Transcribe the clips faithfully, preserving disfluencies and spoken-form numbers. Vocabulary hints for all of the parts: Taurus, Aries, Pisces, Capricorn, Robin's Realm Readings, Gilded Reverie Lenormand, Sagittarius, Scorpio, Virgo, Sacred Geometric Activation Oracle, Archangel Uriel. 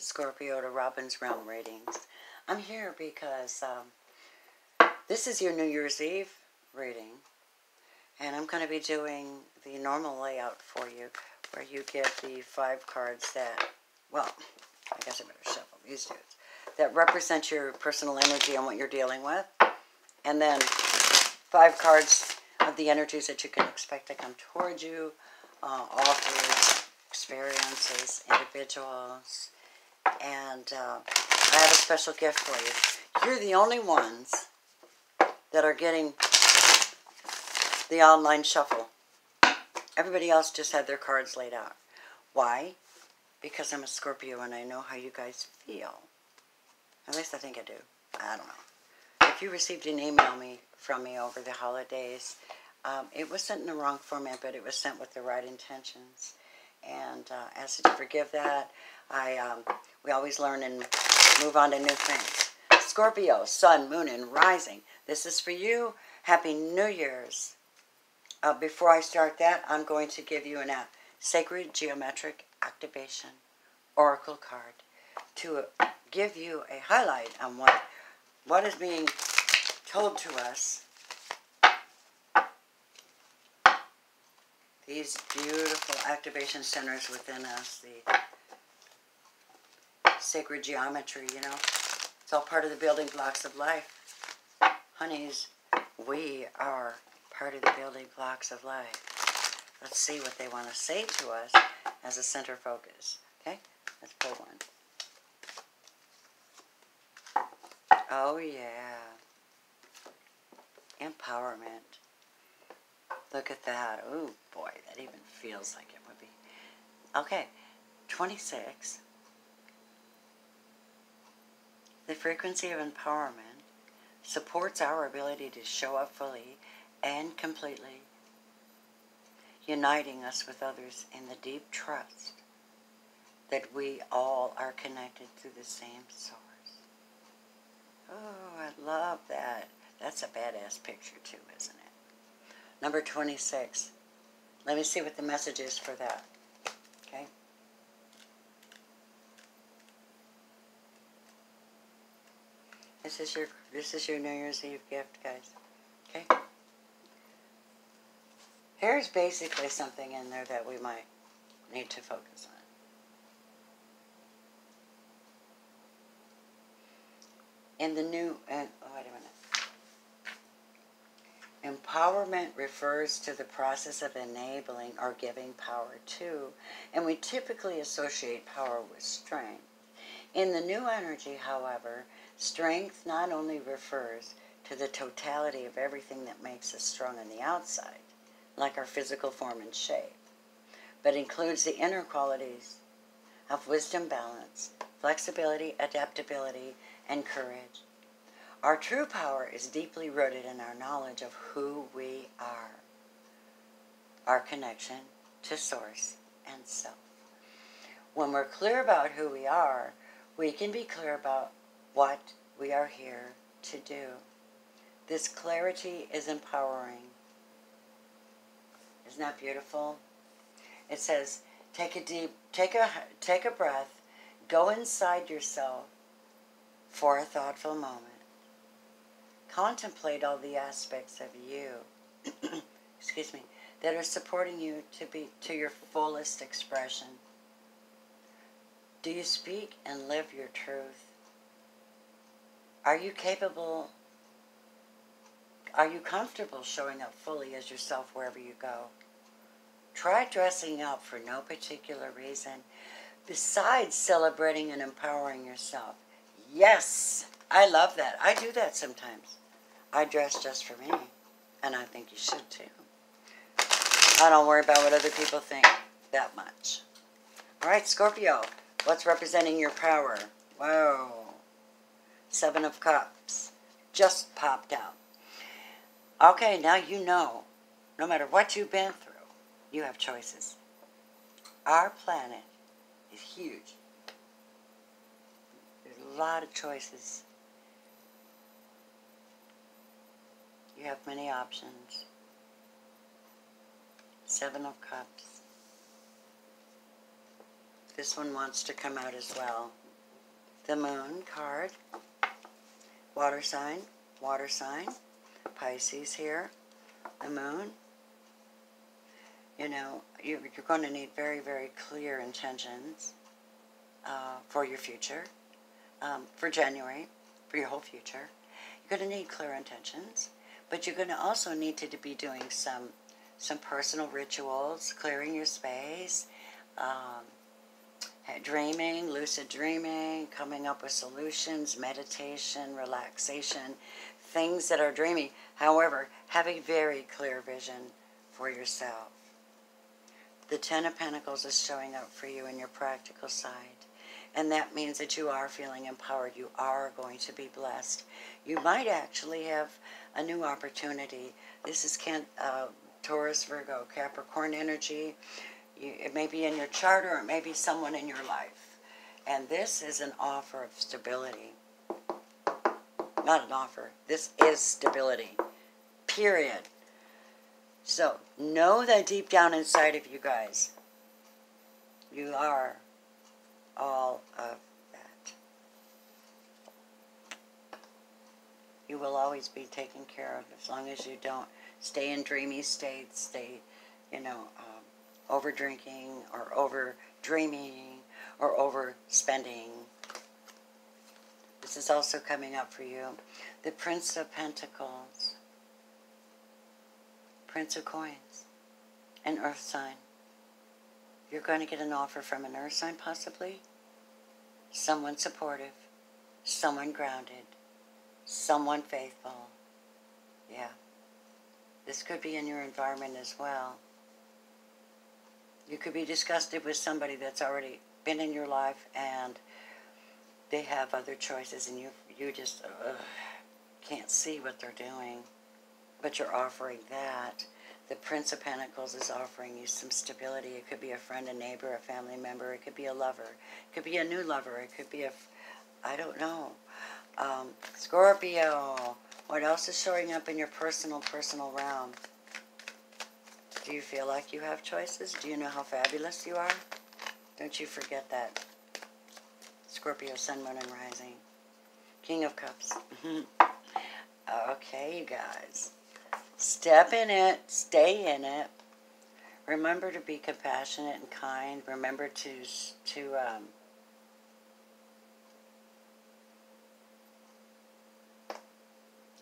Scorpio to Robin's Realm Readings. I'm here because um, this is your New Year's Eve reading, and I'm going to be doing the normal layout for you, where you get the five cards that, well, I guess I better shuffle these dudes, that represent your personal energy and what you're dealing with, and then five cards of the energies that you can expect to come toward you, uh, offers, experiences, individuals, and uh, I have a special gift for you. You're the only ones that are getting the online shuffle. Everybody else just had their cards laid out. Why? Because I'm a Scorpio and I know how you guys feel. At least I think I do. I don't know. If you received an email me from me over the holidays, um, it was sent in the wrong format, but it was sent with the right intentions. And uh, I ask that you forgive that. I um, we always learn and move on to new things. Scorpio, Sun, Moon, and Rising. This is for you. Happy New Year's. Uh, before I start that, I'm going to give you an uh, Sacred Geometric Activation Oracle card to give you a highlight on what, what is being told to us . These beautiful activation centers within us, the sacred geometry, you know. It's all part of the building blocks of life. Honeys, we are part of the building blocks of life. Let's see what they want to say to us as a center focus. Okay? Let's pull one. Oh, yeah. Empowerment. Look at that. Oh, boy, that even feels like it would be. Okay, twenty-six. The frequency of empowerment supports our ability to show up fully and completely, uniting us with others in the deep trust that we all are connected through the same source. Oh, I love that. That's a badass picture, too, isn't it? Number twenty-six. Let me see what the message is for that. Okay? This is your this is your New Year's Eve gift, guys. Okay? Here's basically something in there that we might need to focus on. In the new and oh, wait a minute. Empowerment refers to the process of enabling or giving power to, and we typically associate power with strength. In the new energy, however, strength not only refers to the totality of everything that makes us strong on the outside, like our physical form and shape, but includes the inner qualities of wisdom, balance, flexibility, adaptability, and courage. Our true power is deeply rooted in our knowledge of who we are, our connection to Source and Self. When we're clear about who we are, we can be clear about what we are here to do. This clarity is empowering. Isn't that beautiful? It says, take a deep, take a, take a breath, go inside yourself for a thoughtful moment. Contemplate all the aspects of you, excuse me, that are supporting you to be to your fullest expression. Do you speak and live your truth? Are you capable? Are you comfortable showing up fully as yourself wherever you go? Try dressing up for no particular reason besides celebrating and empowering yourself. Yes! I love that. I do that sometimes. I dress just for me, and I think you should too. I don't worry about what other people think that much. All right, Scorpio, what's representing your power? Whoa. Seven of Cups just popped out. Okay, now you know, no matter what you've been through, you have choices. Our planet is huge. There's a lot of choices. You have many options. Seven of Cups. This one wants to come out as well. the moon card, water sign, water sign, Pisces here, the moon. You know, you're going to need very, very clear intentions uh, for your future, um, for January, for your whole future. You're going to need clear intentions, but you're going to also need to be doing some some personal rituals, clearing your space, um, dreaming, lucid dreaming, coming up with solutions, meditation, relaxation, things that are dreamy. However, have a very clear vision for yourself. The Ten of Pentacles is showing up for you in your practical side. And that means that you are feeling empowered. You are going to be blessed. You might actually have a new opportunity. This is can, uh, Taurus, Virgo, Capricorn energy. You, it may be in your chart or it may be someone in your life. And this is an offer of stability. Not an offer. This is stability. Period. So, know that deep down inside of you guys, you are all of that. You will always be taken care of as long as you don't stay in dreamy states, stay, you know, um, over drinking or over dreaming or over spending. This is also coming up for you. The Prince of Pentacles, Prince of Coins, an earth sign. You're going to get an offer from an earth sign possibly. Someone supportive, someone grounded, someone faithful. Yeah. This could be in your environment as well. You could be disgusted with somebody that's already been in your life and they have other choices and you, you just uh, can't see what they're doing. But you're offering that. The Prince of Pentacles is offering you some stability. It could be a friend, a neighbor, a family member. It could be a lover. It could be a new lover. It could be a, I don't know. Um, Scorpio. What else is showing up in your personal, personal realm? Do you feel like you have choices? Do you know how fabulous you are? Don't you forget that. Scorpio, Sun, Moon, and Rising. King of Cups. Okay, you guys. Step in it. Stay in it. Remember to be compassionate and kind. Remember to to um,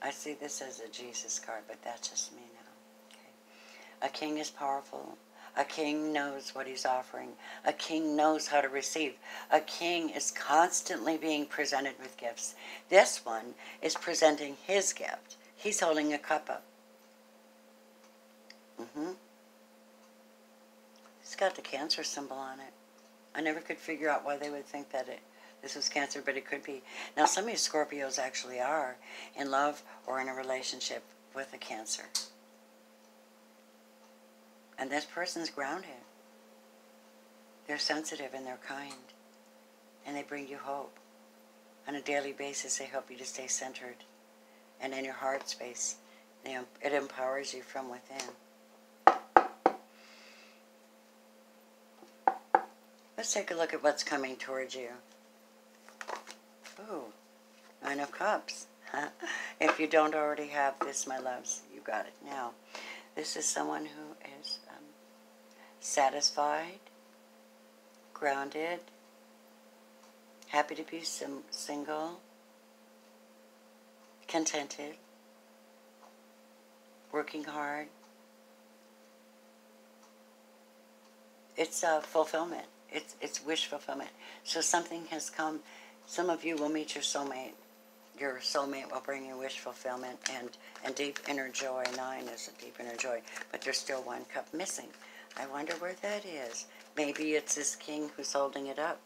I see this as a Jesus card, but that's just me now. Okay. A king is powerful. A king knows what he's offering. A king knows how to receive. A king is constantly being presented with gifts. This one is presenting his gift. He's holding a cup up. Mm-hmm. It's got the Cancer symbol on it. I never could figure out why they would think that it this was Cancer, but it could be. Now, some of you Scorpios actually are in love or in a relationship with a Cancer. And this person's grounded. They're sensitive and they're kind. And they bring you hope. On a daily basis, they help you to stay centered. And in your heart space, they, it empowers you from within. Let's take a look at what's coming towards you. Ooh, Nine of Cups. If you don't already have this, my loves, you got it now. This is someone who is um, satisfied, grounded, happy to be sim single, contented, working hard. It's uh, fulfillment. It's, it's wish fulfillment. So something has come. Some of you will meet your soulmate. Your soulmate will bring you wish fulfillment and, and deep inner joy. Nine is a deep inner joy, but there's still one cup missing. I wonder where that is. Maybe it's this king who's holding it up.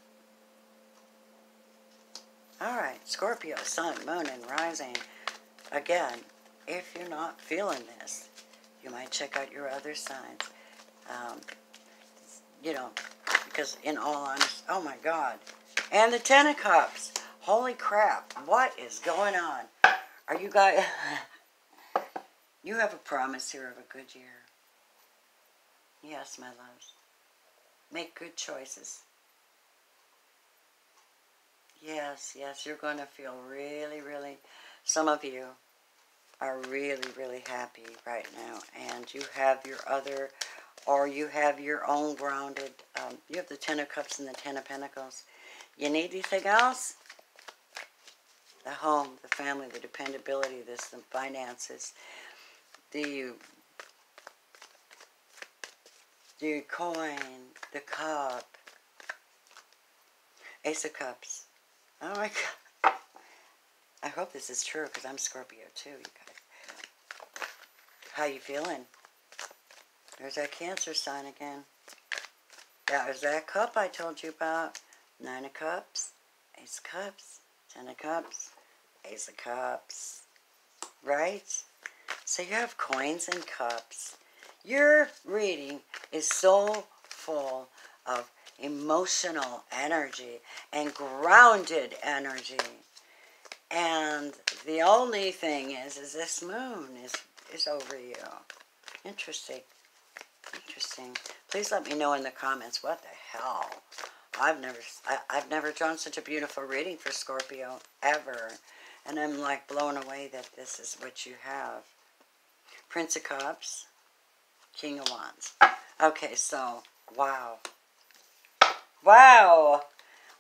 All right, Scorpio, Sun, Moon, and Rising. Again, if you're not feeling this, you might check out your other signs. Um, you know, because in all honesty, oh my God. And the Ten of Cups. Holy crap, what is going on? Are you guys... You have a promise here of a good year. Yes, my loves. Make good choices. Yes, yes, you're going to feel really, really, some of you are really, really happy right now. And you have your other, or you have your own grounded, um, you have the Ten of Cups and the Ten of Pentacles. You need anything else? The home, the family, the dependability, this, the finances, the, the coin, the cup, Ace of Cups. Oh my God. I hope this is true because I'm Scorpio too, you guys. How you feeling? There's that Cancer sign again. That was that cup I told you about. Nine of Cups, Ace of Cups, Ten of Cups, Ace of Cups. Right? So you have coins and cups. Your reading is so full of emotional energy and grounded energy, and the only thing is is this moon is is over you. Interesting interesting Please let me know in the comments. What the hell? I've never I, I've never done such a beautiful reading for Scorpio ever, and I'm like blown away that this is what you have. Prince of Cups, King of Wands. Okay, so wow. Wow,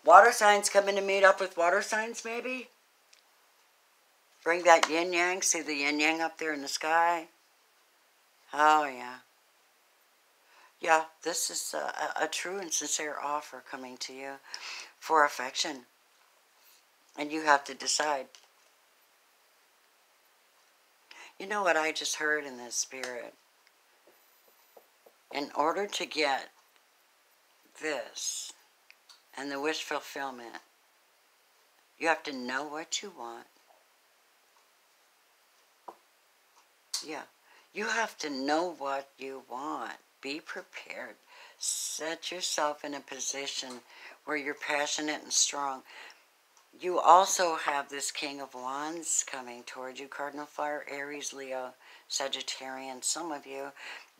water signs coming to meet up with water signs, maybe? Bring that yin-yang, see the yin-yang up there in the sky? Oh, yeah. Yeah, this is a, a true and sincere offer coming to you for affection. And you have to decide. You know what I just heard in this spirit? In order to get this and the wish fulfillment, you have to know what you want. Yeah, you have to know what you want. Be prepared. Set yourself in a position where you're passionate and strong. You also have this King of Wands coming toward you. Cardinal Fire, Aries, Leo, Sagittarian. Some of you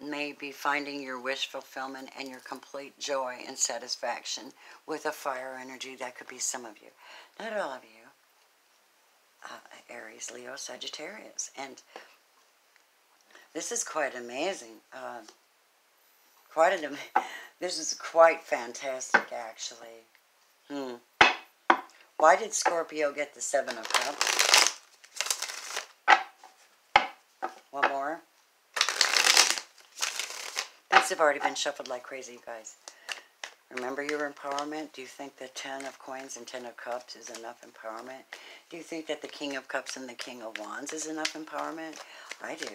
may be finding your wish fulfillment and your complete joy and satisfaction with a fire energy. That could be some of you. Not all of you. Uh, Aries, Leo, Sagittarius. And this is quite amazing. Uh, quite an am- This is quite fantastic, actually. Hmm. Why did Scorpio get the Seven of Cups? One more. These have already been shuffled like crazy, you guys. Remember your empowerment? Do you think the Ten of Coins and Ten of Cups is enough empowerment? Do you think that the King of Cups and the King of Wands is enough empowerment? I do.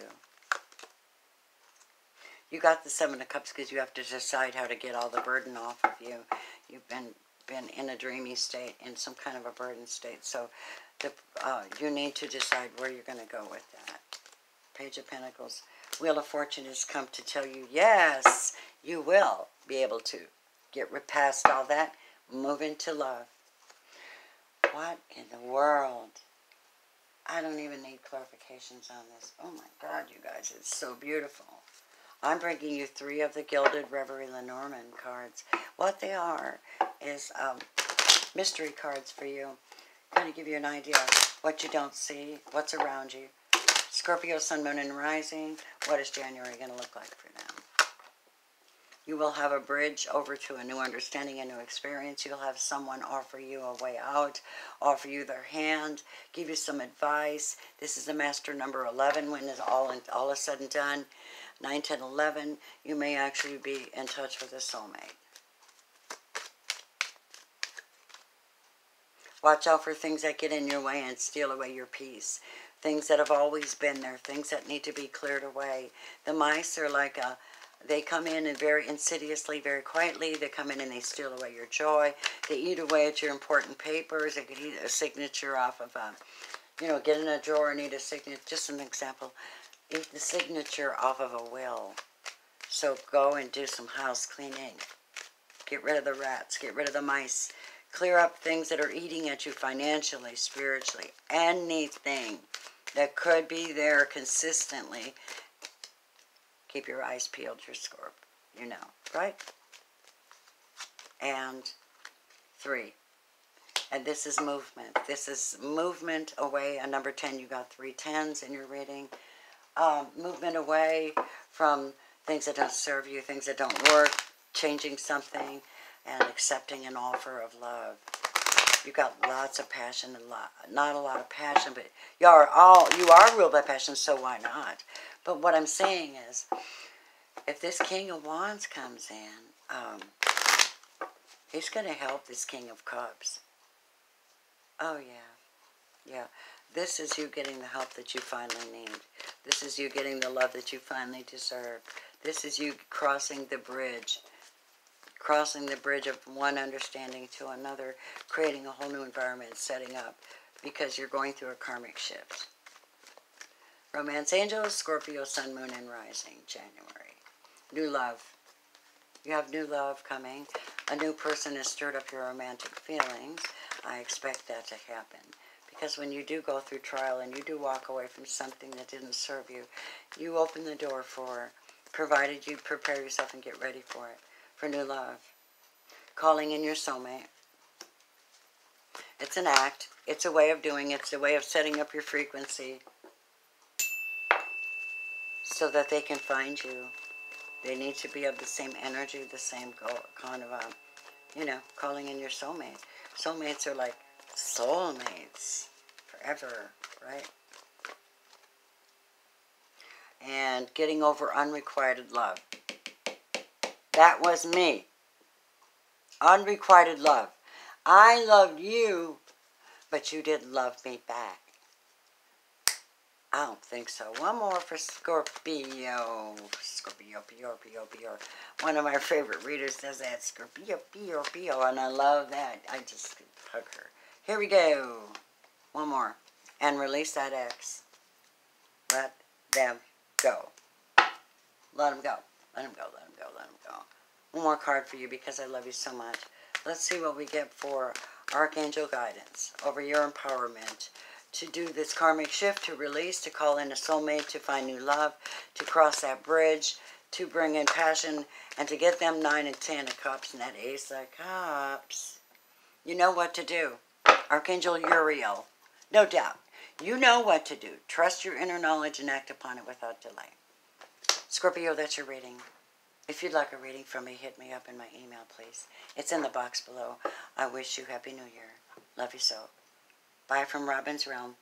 You got the Seven of Cups because you have to decide how to get all the burden off of you. You've been... been in a dreamy state, in some kind of a burden state. So the, uh, you need to decide where you're going to go with that. Page of Pentacles. Wheel of Fortune has come to tell you, yes, you will be able to get past all that. Move into love. What in the world? I don't even need clarifications on this. Oh my God, you guys, it's so beautiful. I'm bringing you three of the Gilded Reverie Lenormand cards. What they are is um, mystery cards for you. I'm going to give you an idea of what you don't see, what's around you. Scorpio, Sun, Moon, and Rising. What is January going to look like for them? You will have a bridge over to a new understanding, a new experience. You'll have someone offer you a way out, offer you their hand, give you some advice. This is the master number eleven when it's all, in, all is said and done. nine, ten, eleven, you may actually be in touch with a soulmate. Watch out for things that get in your way and steal away your peace. Things that have always been there, things that need to be cleared away. The mice are like a, they come in and very insidiously, very quietly, they come in and they steal away your joy. They eat away at your important papers. They could eat a signature off of a, you know, get in a drawer and eat a signature, just an example. Eat the signature off of a will. So go and do some house cleaning. Get rid of the rats. Get rid of the mice. Clear up things that are eating at you financially, spiritually. Anything that could be there consistently. Keep your eyes peeled, your Scorp. You know, right? And three. And this is movement. This is movement away. A number ten, you got three tens in your reading. Um, movement away from things that don't serve you, things that don't work, changing something, and accepting an offer of love. You got lots of passion and lot, not a lot of passion, but you are all you are ruled by passion, so why not? But what I'm saying is, if this King of Wands comes in, um, he's going to help this King of Cups. Oh yeah, yeah. This is you getting the help that you finally need. This is you getting the love that you finally deserve. This is you crossing the bridge. Crossing the bridge of one understanding to another, creating a whole new environment, setting up, because you're going through a karmic shift. Romance Angels, Scorpio, Sun, Moon, and Rising, January. New love. You have new love coming. A new person has stirred up your romantic feelings. I expect that to happen. Because when you do go through trial and you do walk away from something that didn't serve you, you open the door for, provided you prepare yourself and get ready for it, for new love. Calling in your soulmate. It's an act. It's a way of doing it. It's a way of setting up your frequency so that they can find you. They need to be of the same energy, the same kind of, um, you know, calling in your soulmate. Soulmates are like soulmates forever, right? And getting over unrequited love. That was me. Unrequited love. I loved you, but you didn't love me back. I don't think so. One more for Scorpio. Scorpio, Pio, Pio, Pio. One of my favorite readers does that. Scorpio, Pio, Pio. And I love that. I just hug her. Here we go. One more. And release that ex. Let them go. Let them go. Let them go, let them go, let them go. One more card for you because I love you so much. Let's see what we get for Archangel Guidance over your empowerment to do this karmic shift, to release, to call in a soulmate, to find new love, to cross that bridge, to bring in passion, and to get them nine and ten of cups and that ace of cups. You know what to do. Archangel Uriel, no doubt. You know what to do. Trust your inner knowledge and act upon it without delay. Scorpio, that's your reading. If you'd like a reading from me, hit me up in my email, please. It's in the box below. I wish you Happy New Year. Love you so. Bye from Robin's Realm.